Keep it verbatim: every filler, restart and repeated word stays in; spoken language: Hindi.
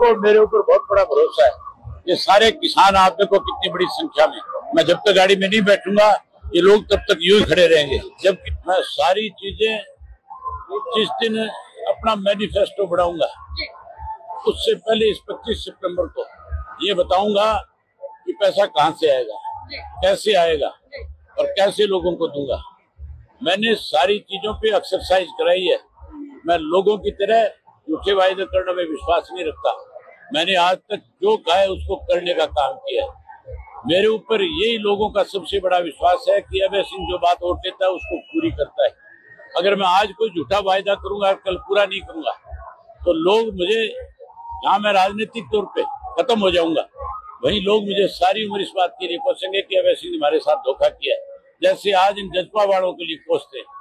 तो मेरे ऊपर बहुत बड़ा भरोसा है। ये सारे किसान आदमी को कितनी बड़ी संख्या में, मैं जब तक गाड़ी में नहीं बैठूंगा ये लोग तब तक यूं खड़े रहेंगे। जबकि मैं सारी चीजें जिस दिन अपना मैनिफेस्टो बढ़ाऊंगा उससे पहले इस पच्चीस सितंबर को ये बताऊंगा कि पैसा कहां से आएगा, कैसे आएगा और कैसे लोगों को दूंगा। मैंने सारी चीजों पे एक्सरसाइज कराई है। मैं लोगों की तरह झूठे वायदे करने में विश्वास नहीं रखता। मैंने आज तक जो कहा है उसको करने का काम किया है। मेरे ऊपर यही लोगों का सबसे बड़ा विश्वास है कि अभय सिंह जो बात और देता है उसको पूरी करता है। अगर मैं आज कोई झूठा वायदा करूंगा, कल पूरा नहीं करूंगा तो लोग मुझे, जहाँ मैं राजनीतिक तौर पे खत्म हो जाऊंगा, वहीं लोग मुझे सारी उम्र इस बात के लिए कोसेंगे कि अभय सिंह ने हमारे साथ धोखा किया है, जैसे आज इन जजपा वालों के लिए कोसते हैं।